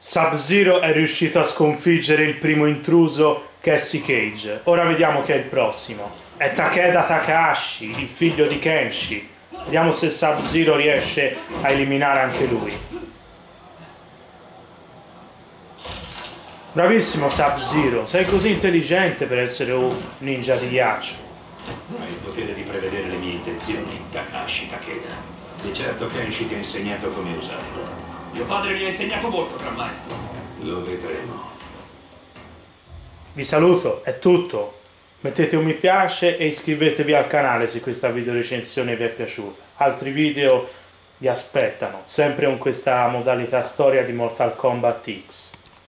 Sub-Zero è riuscito a sconfiggere il primo intruso, Cassie Cage. Ora vediamo chi è il prossimo. È Takeda Takahashi, il figlio di Kenshi. Vediamo se Sub-Zero riesce a eliminare anche lui. Bravissimo Sub-Zero, sei così intelligente per essere un ninja di ghiaccio. Hai il potere di prevedere le mie intenzioni, Takahashi Takeda. Di certo Kenshi ti ha insegnato come usarlo. Mio padre mi ha insegnato molto, gran maestro. Lo vedremo. Vi saluto, è tutto. Mettete un mi piace e iscrivetevi al canale se questa video recensione vi è piaciuta. Altri video vi aspettano, sempre con questa modalità storia di Mortal Kombat X.